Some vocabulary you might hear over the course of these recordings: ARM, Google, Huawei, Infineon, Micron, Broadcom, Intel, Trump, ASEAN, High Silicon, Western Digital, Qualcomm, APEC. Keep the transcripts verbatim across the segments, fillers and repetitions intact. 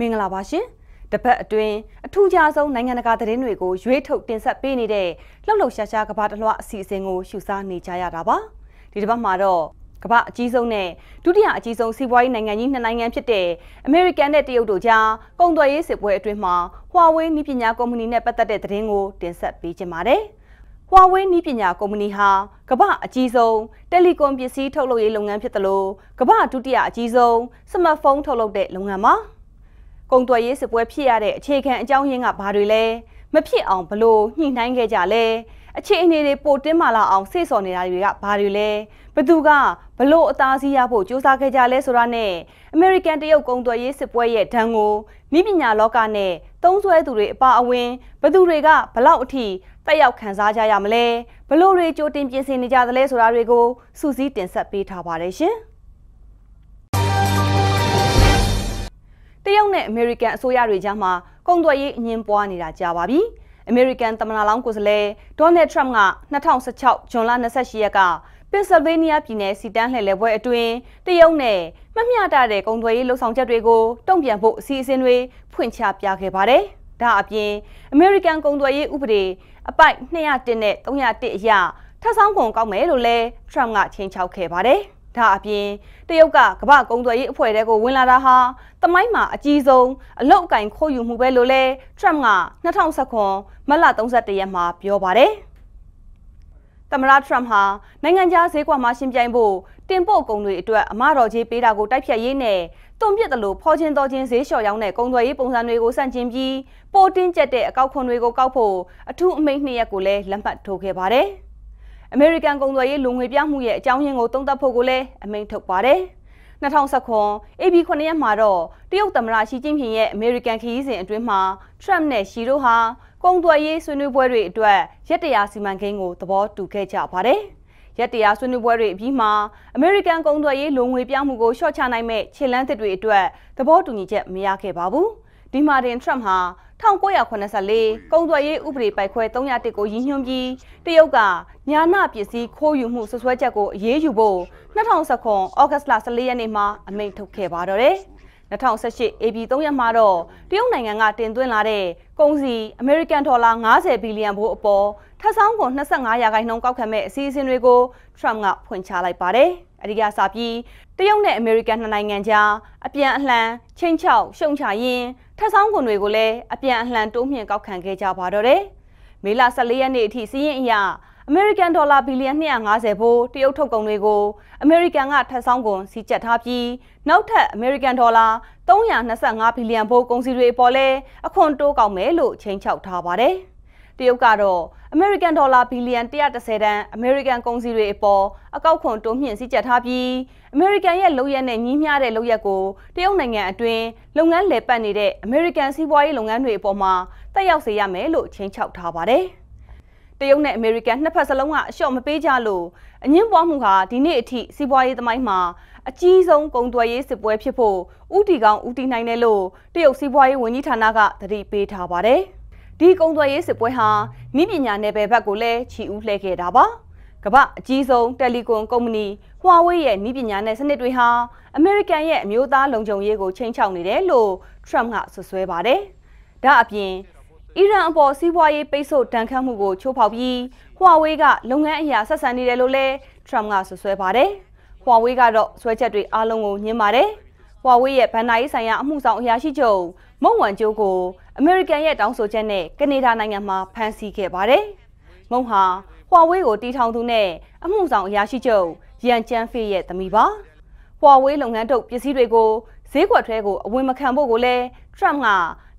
明了吧？是。 The pet doing a two jars on Nanganaga Renwego, you took this at Penny Day. Lolo Shasha about a lot, seizing or Shusan Nichaya Daba. Did about Mado. About Gizone. Do the Archizon see why Nanganin and Nangam Chete. American at the Odoja. Gondo is it where to ma. Huawei Nipina Comuni Nepata de Rengo, then set Beach Made. Huawei Nipina Comuniha. Kaba Gizo. Telecom P C Tolo Longam Petalo. Kaba to the Archizo. Summer phone Tolo de Longama. 工作也是不批啊的，切看将人啊排队嘞，没批昂不咯，人难个家嘞，切你的保证嘛啦昂，谁说你那有啊排队嘞？不都个不咯，但是也不就啥个家嘞说啦呢 ？American 的有工作也是不也疼我，你别伢老干呢，当初还都是把问，不都个不老提，但要看啥家也么嘞？不咯嘞就等变成你家的嘞说啦那个，熟悉电视被他排的些。 American soya rejama, Gondoy, Nimboani Jawabi, American Tamanalankusle, Donald Trump, Natan Sachau, John Lana Sashiaga, Pennsylvania Pines, Sidan Lewe Twin, the young nay, Mamia Dade, Gondoy, Los Angeles, Dombian Boat, Season Way, Puncha Piake Pare, Dabi, American Gondoy Ubri, a bike near Denet, Donia de Ya, Tasangon Gamelole, Trump at Chinchau Kepare. 他边，对有个，可把工作一回来个问了他哈，他买嘛啊集中，啊老干可用目标了嘞，专啊那趟啥看，没啦东西的也嘛不要怕嘞。他们啦专哈，那人家谁管嘛新进步，电报工作一段，马上去被那个带便宜呢，东边的路跑前到前谁小样呢？工作一本身那个三千几，保定这的高看那个高坡，啊土没你一个嘞，两百多块怕嘞。 American 工作人龍嘅表妹嘅將英澳東德破過咧，係咪突破咧？那唐實講 ，A B 可能一馬咯，啲有特別啦，是正片嘅 American 企業成對嘛 ，Trump 咧試到下，工作人孫女輩對對，一啲也是萬幾澳突破杜嘅招牌咧，一啲也孫女輩對比嘛 ，American 工作人龍嘅表妹個小強內面前兩隻對對，突破杜呢隻唔亞嘅巴布，啲馬人 Trump 下。 nineteen ninety-four 工作日五百块东亚的个影响机，第二个，伢那必须可用户所说这个业务部，那趟是看 August 拉斯利亚尼嘛，阿没偷开发的嘞，那趟是些 A B 东亚嘛咯，利用那个点对啦的，公司 American 拖拉伢在 billion 不包，他上个那是伢伢个农高开麦，是因为个 Trump 伢盘查来把的。 Adi ga sabi, the young American Nanganja, a pian land, Chen Chao, Shong Cha Yin, Tasango Negole, a pian land, Domian Gaukangeja Padore. Mila Salian eighty C ya, American dollar billion yang azebo, the Otogonego, American at Tasango, Sichat Happy, Note American dollar, Donya Nasanga billion bo considerate pole, a condo Gaumelo, Chen Chao Tabare. The Ogado. American dollar billion 130 American 公司တွေအပေါ်အကောက်ခွန်တိုးမြင့်စီးကျက်ထားပြီး American ရဲ့လုံရက်နဲ့ညီမျှတဲ့လုံရက်ကိုတရုတ်နိုင်ငံအတွင်းလုပ်ငန်းလည်ပတ်နေတဲ့ American စီးပွားရေးလုပ်ငန်းတွေအပေါ်မှာတက်ရောက်စေရမယ်လို့ချင်းချောက်ထားပါတယ်။တရုတ်နဲ့ American နှစ်ဖက်စလုံးကအလျှော့မပေးကြလို့အငင်းပွားမှုဟာဒီနေ့အထိစီးပွားရေးသမိုင်းမှာအကြီးဆုံးကုန်သွယ်ရေးစစ်ပွဲဖြစ်ဖို့ဦးတည်ကောင်းဦးတည်နိုင်တယ်လို့တရုတ်စီးပွားရေးဝန်ကြီးဌာနကသတိပေးထားပါတယ်။ ဒီကုံသွေးရေးစစ်ပွဲဟာနိပညာနယ်ပယ်ဘက်ကိုလည်းချီဦးလှည့်ခဲ့တာပါ။ကမ္ဘာအကြီးဆုံးတယ်လီကွန်ကုမ္ပဏီ Huawei ရဲ့နိပညာနယ်စနစ်တွေဟာ American ရဲ့အမျိုးသားလုံခြုံရေးကိုချိန်ချောက်နေတယ်လို့ Trump ကဆွဆွဲပါတယ်။ဒါအပြင်အီရန်အပေါ်စီးပွားရေးပိတ်ဆို့ဒဏ်ခတ်မှုကိုချိုးဖောက်ပြီး Huawei ကလုပ်ငန်းအရာဆက်ဆံနေတယ်လို့လည်း Trump ကဆွဆွဲပါတယ်။ Huawei ကတော့ဆွဲချက်တွေအလုံးကိုညှင်းပါတယ်။ Huawei ရဲ့ဘဏ္ဍာရေးဆိုင်ရာအမှုဆောင်အရာရှိချုပ်မုံဝမ်ကျိုးကို American ရဲ့တောင်းဆိုချက်နဲ့ကနေဒါနိုင်ငံမှာဖမ်းဆီးခဲ့ပါတယ်။မုံဟာ Huawei ကိုတီထောင်သူနဲ့အမှုဆောင်အရာရှိချုပ်ယန်ကျန်းဖေးရဲ့သမီးပါ။ Huawei လုပ်ငန်းထုတ်ပစ္စည်းတွေကိုဈေးကွက်ထဲကိုအဝင်မခံဖို့ကိုလည်း Trump က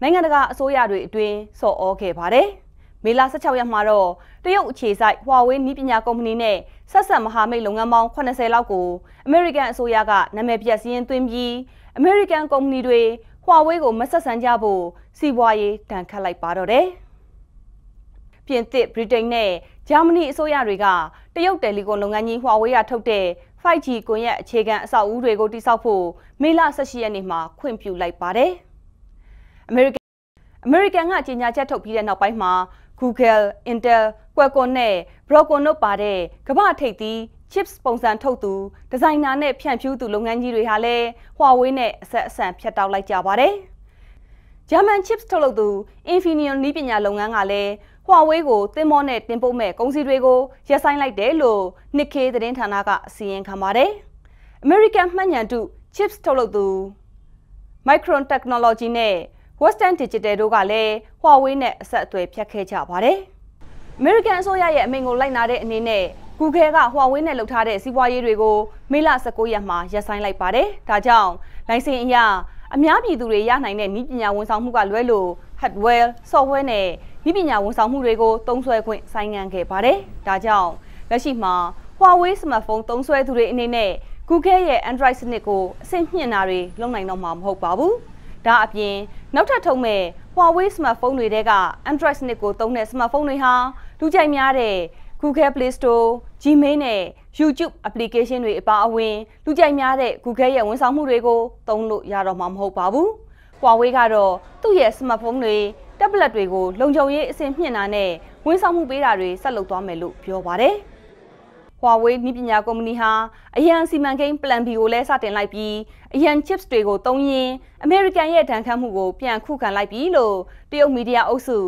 နိုင်ငံတကာအစိုးရတွေအတွင်းဆော်ဩခဲ့ပါတယ်။မေလsixteenရက်မှာတော့တရုတ်အခြေစိုက် Huawei နည်းပညာကုမ္ပဏီနဲ့ ဆက်ဆံမဟာမိတ်လုပ်ငန်းပေါင်းeightyလောက်ကို American အစိုးရကနာမည်ပြစည်းရင်းသွင်းပြီး American ကုမ္ပဏီတွေ Huawei ကိုမဆက်ဆံကြဖို့စီးပွားရေးတန်ခတ်လိုက်ပါတော့တယ်။ပြင်သစ်၊ ဗြိတိန်နဲ့ ဂျာမနီအစိုးရတွေကတရုတ်တယ်လီကွန်လုပ်ငန်းကြီး Huawei ကထုတ်တဲ့ five G ကွန်ရက်အခြေခံအဆောက်အဦးတွေကိုတိစောက်ဖို့မေလsixteenရက်နေ့မှာခွင့်ပြုလိုက်ပါတယ်။ American American ကကြေညာချက်ထုတ်ပြီးတဲ့နောက်ပိုင်းမှာ Google, Intel, Qualcomm နဲ့ Broadcom တို့ပါတဲ့ကမ္ဘာထိပ်သီး chips ပုံစံထုတ်သူဒီဇိုင်နာနဲ့ဖြန့်ဖြူးသူလုပ်ငန်းကြီးတွေဟာလည်း Huawei နဲ့အဆက်အဆံဖြတ်တောက်လိုက်ကြပါတယ် German chips tolodu, Infineon Nipina Longangale, Huawei go, Temonet, Tempome, Considrego, Yasan like Delo, Nike the Dentanaga, Sien Kamare. American Manyandu, chips tolodu. Micron technology ne, Western Digital Dogale, Huawei ne, Satwe Piakeja Pare. American Soya Mingo Linare Nine, Google got Huawei ne Lotare, Siwairego, Mila Sakoyama, Yasan like Pare, Tajang, Lansing Ya. အများပြည်သူတွေရနိုင်တဲ့နည်းပညာဝန်ဆောင်မှုကလွဲလို့ hardware software နဲ့နည်းပညာဝန်ဆောင်မှုတွေကိုသုံးစွဲခွင့်ဆိုင်ငံခဲ့ပါတယ်။ဒါကြောင့်လက်ရှိမှာ Huawei smartphone သုံးစွဲသူတွေအနေနဲ့ Google ရဲ့ Android စနစ်ကိုအဆင့်မြင့်တာတွေလုပ်နိုင်တော့မှာမဟုတ်ပါဘူး။ဒါအပြင်နောက်ထပ်ထုတ်မဲ့ Huawei smartphone တွေထဲက Android စနစ်ကိုသုံးတဲ့ smartphone တွေဟာလူကြိုက်များတဲ့ Google Play Store, Gmail နဲ့ YouTube application တွေအပါအဝင်လူကြိုက်များတဲ့ Google ရဲ့ဝန်ဆောင်မှုတွေကိုသုံးလို့ရတော့မှာမဟုတ်ပါဘူး Huawei ကတော့သူ့ရဲ့ smartphone တွေ tablet တွေကိုလုံခြုံရေးအဆင့်မြင့်တာနဲ့ဝန်ဆောင်မှုပေးတာတွေဆက်လုပ်သွားမယ်လို့ပြောပါတယ် Huawei နည်းပညာကုမ္ပဏီဟာအရန်စီမံကိန်း Plan B ကိုလည်းစတင်လိုက်ပြီးအရန် chips တွေကိုသုံးရင် American ရဲ့ဒဏ်ခတ်မှုကိုပြန်ခုခံလိုက်ပြီလို့တရုတ်မီဒီယာအုပ်စု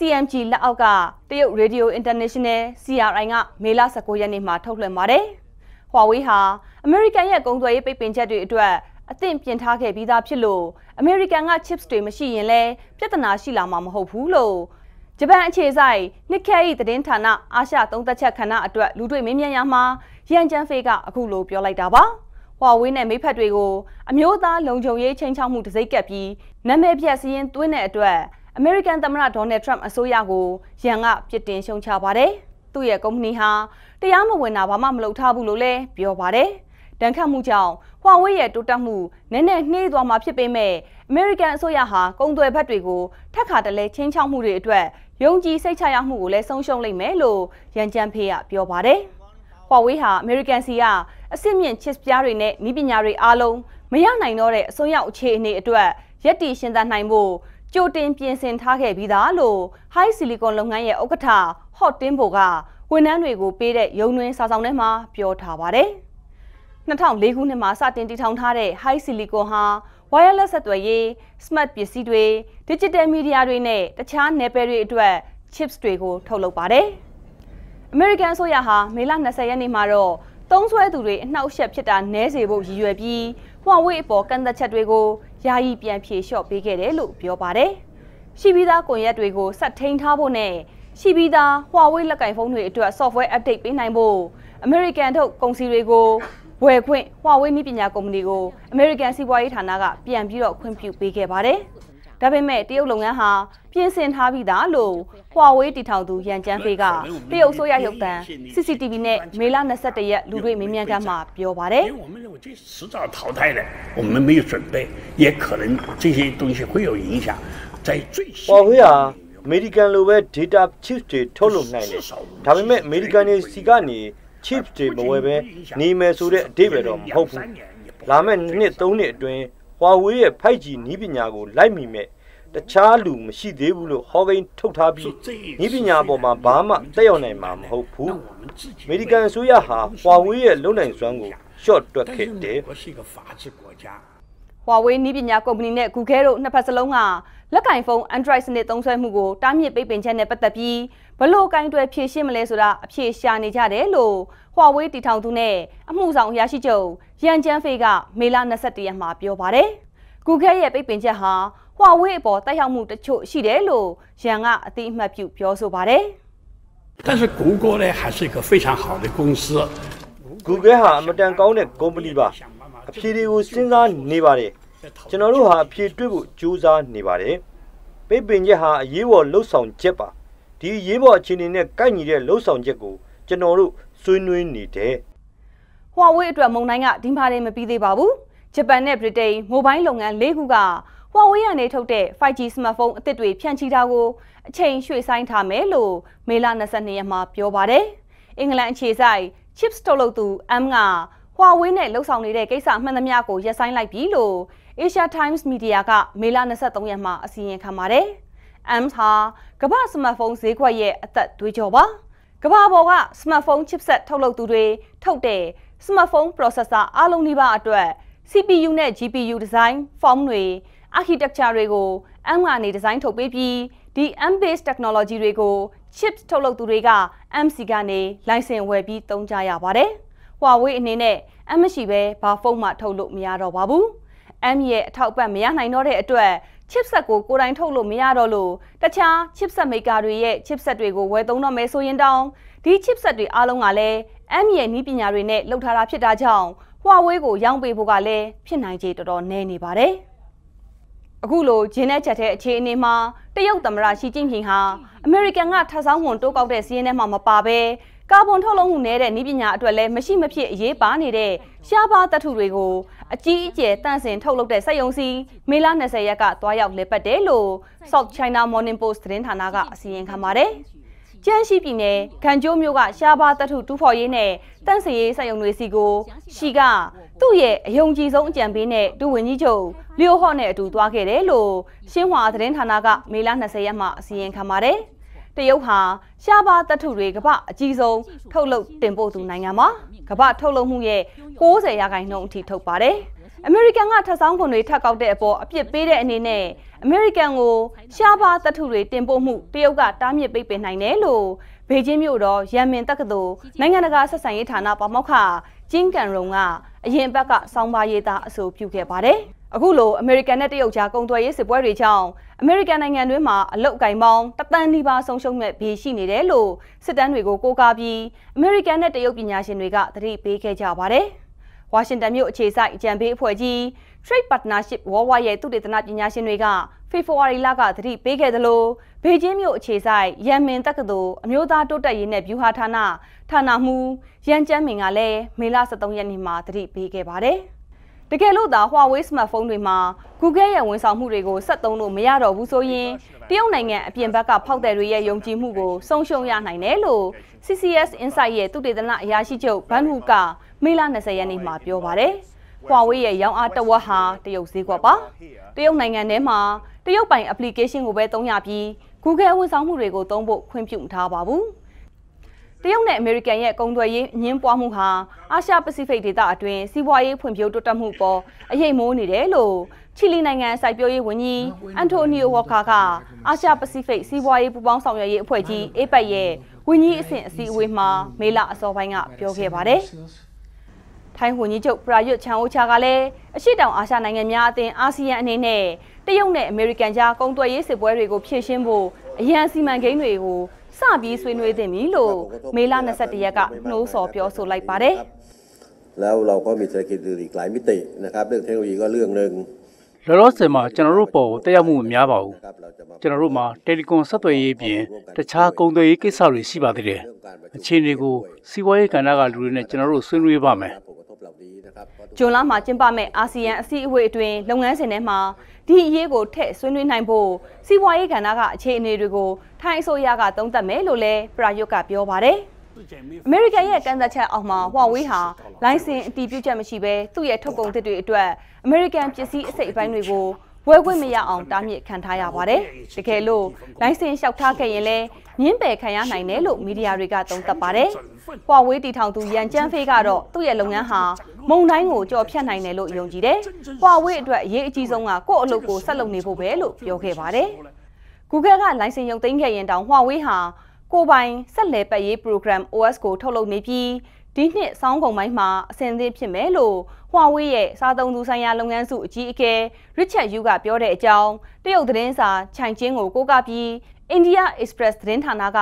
C M G လက်အောက်ကတရုတ် Radio International C R I ကမေလ ၁၉ ရက်နေ့မှာထုတ်လွှင့်ပါတယ် Huawei ဟာ American ရဲ့ကုန်သွယ်ရေးပိတ်ပင်ချက်တွေအတွက်အသင့်ပြင်ထားခဲ့ပြီးသားဖြစ်လို့ American က chips တွေမရှိရင်လည်းပြဿနာရှိလာမှာမဟုတ်ဘူးလို့ဂျပန်အခြေစိုက် Nikkei သတင်းဌာနအာရှသုံးသပ်ချက်ခဏအတွက်လူတွေ့မေးမြန်းရမှာရန်ကျန်းဖေးကအခုလိုပြောလိုက်တာပါ Huawei နဲ့မိတ်ဖက်တွေကိုအမျိုးသားလုံခြုံရေးချိန်ချောက်မှုတစ်စိတ်ကပ်ပြီးနာမည်ပြည့်စည်ရင်းသွင်းတဲ့အတွက် American သမ္မတ Donald Trump အစိုးရကိုရန်ကပြစ်တင်ရှုံချပါတယ်။သူ့ရဲ့ကုမ္ပဏီဟာတရားမဝင်တာဘာမှမလုပ်ထားဘူးလို့လည်းပြောပါတယ်။ဒဏ်ခတ်မှုကြောင့် Huawei ရဲ့တိုးတက်မှုနည်းနည်းနှေးသွားမှာဖြစ်ပေမဲ့ American အစိုးရဟာကုန်သွယ်ဘက်တွေကိုထပ်ခါတလဲချင်းချောက်မှုတွေအတွက်ယုံကြည်စိတ်ချရမှုကိုလည်းဆုံးရှုံးလိမ့်မယ်လို့ရန်ကျန်းဖေးကပြောပါတယ် Huawei ဟာ American စီကအဆင့်မြင့် chips ပြားတွေနဲ့နည်းပညာတွေအားလုံးမရနိုင်တော့တဲ့အစွမ်းရောက်အခြေအနေအတွက်ယက်တီရှင်သန်နိုင်ဖို့ ကြိုတင်ပြင်ဆင်ထားခဲ့ပြီးသားလို့ High Silicon လုပ်ငန်းရဲ့ဥက္ကဋ္ဌ Hot Timbo ကဝန်ထမ်းတွေကိုပေးတဲ့ရုံနှင်းစာဆောင်ထဲမှာပြောထားပါတယ် ၂၀၀၄ခုနှစ်မှာစတင်တည်ထောင်ထားတဲ့ High Silicon ဟာ wireless ဆက်သွယ်ရေး smart ပစ္စည်းတွေ digital media တွေနဲ့တခြားနယ်ပယ်တွေအတွက် chips တွေကိုထုတ်လုပ်ပါတယ် American အစိုးရဟာ မေလ ၂၀ ရက်နေ့မှာတော့ သုံးစွဲသူတွေအနှောက်အယှက်ဖြစ်တာနည်းစေဖို့ရည်ရွယ်ပြီး Huawei ပေါ်ကန့်သတ်ချက်တွေကိုယာယီပြန်ဖြေလျှော့ပေးခဲ့တယ်လို့ပြောပါတယ်။ရှိပြီးသားကွန်ရက်တွေကိုဆက်ထိန်းထားဖို့နဲ့ရှိပြီးသား Huawei လက်ကိုင်ဖုန်းတွေအတွက် software update ပေးနိုင်ဖို့ American ထုတ်ကုန်စည်တွေကိုဝယ်ခွင့် Huawei နည်းပညာကုမ္ပဏီကို American စီးပွားရေးဌာနကပြန်ပြီးတော့ခွင့်ပြုပေးခဲ့ပါတယ်။ဒါပေမဲ့တရုတ်လုပ်ငန်းဟာပြင်ဆင်ထားပြီးသားလို့ Huawei တီထောင်သူရန်ကျန်းဖေးကတရုတ်အစိုးရရုပ်သံ C C T V နဲ့ မေလ ၂၁ ရက်လူတွေ့မေးမြန်းခန်းမှာပြောပါတယ်။ Huawei ဟာအမေရိကန် လိုပဲ data chips တွေထုတ်လုပ်နိုင်တယ်။ဒါပေမဲ့အမေရိကန်တွေစီကနေ chips တွေမဝယ်ဘဲနေမယ်ဆိုတဲ့အဓိပ္ပာယ်တော့မဟုတ်ဘူး။လာမယ့်နှစ် ၃ နှစ်အတွင်း Huawei ရဲ့ five G နည်းပညာကိုလိုက်မိမဲ့တခြားလူမရှိသေးဘူးလို့ Huawei ထုတ်ထားပြီးနည်းပညာပေါ်မှာဘာမှတက်ရောက်နိုင်မှာမဟုတ်ဘူး။အမေရိကန်အစိုးရဟာ Huawei ရဲ့လုံနိုင်စွမ်းကိုရှော့တွက်ခဲ့တယ် Huawei နည်းပညာကုမ္ပဏီနဲ့ Google တို့နှစ်ဖက်စလုံးကလက်ကိုင်ဖုန်း Android စနစ်သုံးစွဲမှုကိုတားမြစ်ပိတ်ပင်ချက်နဲ့ပတ်သက်ပြီးဘလို့ကင်တွယ်ဖြေရှင်းမလဲဆိုတာအဖြေရှာနေကြတယ်လို့ Huawei တီထောင်သူနဲ့အမှုဆောင်အရာရှိချုပ်ရန်ကျန်းဖေးကမေလ ၂၁ ရက်မှာပြောပါတယ် Google ရဲ့ပိတ်ပင်ချက်ဟာ Huawei ပေါ်တိုက်ရောက်မှုတချို့ရှိတယ်လို့ရန်ကအတိအမှတ်ပြုပြောဆိုပါတယ် Google 呢还是一个非常好的公司 Google ဟာအမတန်ကောင်းတဲ့ကုမ္ပဏီပါ အဖြေတွေကိုစဉ်းစားနေပါတယ်။ကျွန်တော်တို့ဟာအဖြေတွေ့ဖို့ကြိုးစားနေပါတယ်။ပိတ်ပင်ချက်ဟာအရေးပေါ်လှုပ်ဆောင်ချက်ပါ။ဒီအရေးပေါ်အခြေအနေနဲ့ကိုက်ညီတဲ့လှုပ်ဆောင်ချက်ကိုကျွန်တော်တို့ဆွေးနွေးနေတယ် Huawei အတွက်မုန်တိုင်းကဒီမှာတည်းမပြီးသေးပါဘူး။ဂျပန်နဲ့ Britain မိုဘိုင်းလုပ်ငန်း ၄ ခုက Huawei ကနေထုတ်တဲ့ five G smartphone အသစ်တွေဖြန့်ချိတာကိုအချိန်ရွှေ့ဆိုင်းထားမယ်လို့မေလ ၂၂ ရက်မှာပြောပါတယ်။အင်္ဂလန်အခြေစိုက် chips ထုတ်လုပ်သူ M က Huawei နဲ့လှုပ်ဆောင်နေတဲ့ကိစ္စမှန်သမျှကိုရပ်ဆိုင်းလိုက်ပြီလို့ Asia Times Media ကမေလ ၂၃ ရက်မှာအစီရင်ခံပါတယ် M ဟာကမ္ဘာ့စမတ်ဖုန်းဈေးကွက်ရဲ့အသက်သွေးကြောပါ။ကမ္ဘာပေါ်က smartphone chipset ထုတ်လုပ်သူတွေထုတ်တဲ့ smartphone processor အားလုံးဒီပါအတွက် C P U နဲ့ G P U design form တွေ architecture တွေကို M ကနေ design ထုတ်ပေးပြီးဒီ M based technology တွေကို chips ထုတ်လုပ်သူတွေက M C ကနေ license ဝယ်ပြီးသုံးကြရပါတယ်။ Huawei အနေနဲ့ M မရှိဘဲဘာဖုန်းမှထုတ်လို့မရတော့ပါဘူး။ M ရဲ့အထောက်အပံ့မရနိုင်တော့တဲ့အတွက် chipset ကိုကိုယ်တိုင်ထုတ်လို့မရတော့လို့တခြား chipset maker တွေရဲ့ chipset တွေကိုဝယ်သုံးတော့မယ်ဆိုရင်တောင်ဒီ chipset တွေအားလုံးကလည်း M ရဲ့နည်းပညာတွေနဲ့လှုပ်ထားတာဖြစ်တာကြောင့် Huawei ကိုရောင်းပေးဖို့ကလည်းဖြစ်နိုင်ခြေတော်တော်နည်းနေပါတယ်။အခုလိုဂျင်းနဲ့ချက်တဲ့အခြေအနေမှာတရုတ်သမ္မတရှီကျင့်ဖျင်ဟာအမေရိကန်ကထပ်ဆောင်းဝန်တိုးကောက်တဲ့စီးရင်ထဲမှာမပါဘဲကာဗွန်ထုတ်လုပ်မှုနဲ့တဲ့နည်းပညာအတွက်လည်းမရှိမဖြစ်အရေးပါနေတဲ့ရှားပါးသတ္ထုတွေကိုအကြီးအကျယ်တန့်စင်ထုတ်လုပ်တဲ့စက်ရုံစီမေလ ၂၀ရက်ကသွားရောက်လည်ပတ်တယ်လို့ South China Morning Post သတင်းဌာနကအစီရင်ခံပါတယ်။ကျန်းရှိပြည်နယ်ဂန်ကျိုးမြို့ကရှားပါးသတ္ထုတူဖော်ရေးနဲ့တန့်စင်ရေးစက်ရုံတွေစီကိုရှီကသူ့ရဲ့အယုံကြည်ဆုံးအကြံပေးနဲ့ဒုဝန်ကြီးချုပ်လျိုဟော့နဲ့အတူသွားခဲ့တယ်လို့ရှင်းဟွာသတင်းဌာနကမေလ ၂၀ရက်မှာအစီရင်ခံပါတယ်။တရုတ်ဟာရှားပါးသတ္ထုတွေကမ္ဘာအကြီးဆုံးထုတ်လုပ်တင်ပို့သူနိုင်ငံမှာကမ္ဘာထုတ်လုပ်မှုရဲ့၉၀ရာခိုင်နှုန်းအထိထုတ်ပါတယ်။ အမေရိကန်ကထပ်ဆောင်းခွန်တွေထပ်ကောက်တဲ့အပေါ်အပြစ်ပေးတဲ့အနေနဲ့အမေရိကန်ကိုရှားပါးသတ္ထုတွေတင်ပို့မှုတရုတ်ကတားမြစ်ပိတ်ပင်နိုင်တယ်လို့ဘေကျင်းမြို့တော်ရန်မင်တက္ကသိုလ်နိုင်ငံတကာဆက်ဆံရေးဌာနပါမောက္ခကျင်းကန်ရုံကအရင်ဘက်ကဆောင်းပါးရေးသားအဆိုပြုခဲ့ပါတယ်။အခုလိုအမေရိကန်နဲ့တရုတ်ကြားကုန်သွယ်ရေးစစ်ပွဲတွေကြောင့်အမေရိကန်နိုင်ငံတွင်းမှာအလုတ်ကိုင်ပေါင်းတသန်းနီးပါးဆုံးရှုံးမဲ့ဘေးရှိနေတယ်လို့စစ်တမ်းတွေကိုကိုးကားပြီးအမေရိကန်နဲ့တရုတ်ပညာရှင်တွေကသတိပေးခဲ့ကြပါတယ်။ဝါရှင်တန်မြို့အခြေစိုက်အကြံပေးအဖွဲ့ကြီး Trade Partnership Worldwide ရဲ့သုတေသနပညာရှင်တွေကဖေဖော်ဝါရီလကသတိပေးခဲ့သလိုဘေကျင်းမြို့အခြေစိုက်ရန်မင်တက္ကသိုလ်အမျိုးသားတိုးတက်ရေးနဲ့ဗျူဟာဌာနဌာနမှူးရန်ကျမ်းမင်ကလည်းမေလ ၁၃ရက်နေ့မှာသတိပေးခဲ့ပါတယ်။တကယ်လို့သာ Huawei စမတ်ဖုန်းတွေမှာ Google ရဲ့ဝန်ဆောင်မှုတွေကိုဆက်သုံးလို့မရတော့ဘူးဆိုရင်တရုတ်နိုင်ငံအပြင်ဘက်ကဖောက်သည်တွေရဲ့ယုံကြည်မှုကိုဆုံးရှုံးရနိုင်တယ်လို့ C C S Insight ရဲ့သုတေသနအရာရှိချုပ်ဘန်ဟူကမေလ ၂၀ရက်နေ့မှာပြောပါတယ်။ Huawei ရဲ့ရောင်းအားတဝက်ဟာတရုတ်ဈေးကွက်ပါ။တရုတ်နိုင်ငံထဲမှာတရုတ်ပိုင် application ကိုပဲသုံးရပြီး Google ဝန်ဆောင်မှုတွေကိုသုံးဖို့ခွင့်ပြုမထားပါဘူး။တရုတ်နဲ့ American ရဲ့ကုန်သွယ်ရေးအငင်းပွားမှုဟာအာရှ Pacific ဒေသအတွင်းစီးပွားရေးဖွံ့ဖြိုးတိုးတက်မှုပေါ်အရေးမိုးနေတယ်လို့ချီလီနိုင်ငံစိုက်ပျိုးရေးဝန်ကြီးအန်တိုနီယိုဝါကာကအာရှ Pacific စီးပွားရေးပူးပေါင်းဆောင်ရွက်ရေးအဖွဲ့ကြီး A P E C ရဲ့ဝန်ကြီးအဆင့်အစည်းအဝေးမှာမေလ အစောပိုင်းကပြောခဲ့ပါတယ်။ထိုင်းဝန်ကြီးချုပ်ပရာယွတ်ချန်အိုချာကလည်းအရှေ့တောင်အာရှနိုင်ငံများအသင်း ASEAN အနေနဲ့တရုတ်နဲ့ American ကြားကုန်သွယ်ရေးစစ်ပွဲတွေကိုဖြေရှင်းဖို့အရန်စီမံကိန်းတွေကိုစပြီးဆွေးနွေးသင့်ပြီလို့မေလ ၂၁ရက်က နှိုးဆော်ပြောဆိုလိုက်ပါတယ်။แล้วเราก็มีเศรษฐกิจอีกหลายมิตินะครับเรื่องเทคโนโลยีก็เรื่องนึงလောလောဆယ်မှာကျွန်တော်တို့ပေါ်တက်ရောက်မှုမများပါဘူး။ကျွန်တော်တို့မှာတယ်လီကွန်ဆက်သွယ်ရေးပြင်တခြားကုန်သွယ်ရေးကိစ္စတွေရှိပါသေးတယ်။အခြေအနေကိုစီးပွားရေးကဏ္ဍကလူတွေနဲ့ကျွန်တော်တို့ဆွေးနွေးပါမယ်။ဂျွန်လမှာကျင်းပမဲ့အာဆီယံအစည်းအဝေးအတွင်းလုပ်ငန်းစဉ်ထဲမှာဒီအရေးကိုထည့်ဆွေးနွေးနိုင်ဖို့စီးပွားရေးကဏ္ဍကအခြေအနေတွေကိုထိုင်းအစိုးရကသုံးသပ်မယ်လို့လည်းပရာယွတ်ကပြောပါတယ်။ American ရဲ့ကန့်သတ်ချက်အောက်မှာ Huawei ဟာ license အတည်ပြုချက်မရှိဘဲသူ့ရဲ့ထုတ်ကုန်သစ်တွေအတွက် American ပစ္စည်းအစိတ်အပိုင်းတွေကိုဝယ်ခွင့်မရအောင်တားမြစ်ခံထားရပါတယ်။တကယ်လို့ license လျှောက်ထားခဲ့ရင်လည်းငင်းပယ်ခံရနိုင်တယ်လို့မီဒီယာတွေကသုံးသပ်ပါတယ်။ Huawei တီထောင်သူရန်ကျန်းဖေးကတော့သူ့ရဲ့လုပ်ငန်းဟာမုံတိုင်းကိုကြော်ဖြတ်နိုင်တယ်လို့ယုံကြည်တယ်။ Huawei အတွက်အရေးအကြီးဆုံးကကိုယ့်အလုပ်ကိုဆက်လုပ်နေဖို့ပဲလို့ပြောခဲ့ပါတယ်။ Google က license ရုပ်သိမ်းခဲ့ရင်တောင် Huawei ဟာကိုယ်ပိုင်ဆက်လက်ပတ်ရေး program O S ကိုထုတ်လုပ်နေပြီးဒီနှစ်ဆောင်းကုန်ပိုင်းမှာအဆင်သင့်ဖြစ်မယ်လို့ Huawei ရဲ့စားသုံးသူဆိုင်ရာလုပ်ငန်းစုအကြီးအကဲ Richard Yu ကပြောတဲ့အကြောင်းတရုတ်သတင်းစာချိုင်ကျင်းကိုကိုးကားပြီး India Express သတင်းဌာနက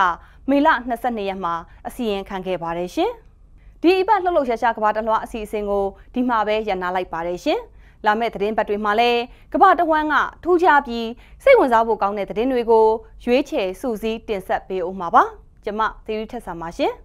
မေလ ၂၂ရက်မှာအစီရင်ခံခဲ့ပါတယ်ရှင်။ဒီအပတ်လှုပ်လှုပ်ရှားရှားကမ္ဘာတစ်လွှာအစီအစဉ်ကိုဒီမှာပဲရန်နာလိုက်ပါတယ်ရှင်။လာမယ့်သတင်းပတ်တွေမှာလည်းကမ္ဘာတစ်ဝှမ်းကထူးခြားပြီးစိတ်ဝင်စားဖို့ကောင်းတဲ့သတင်းတွေကိုရွေးချယ်စုစည်းတင်ဆက်ပေးအောင်ပါ။ကျွန်မသီရိထက်ဆာပါရှင်။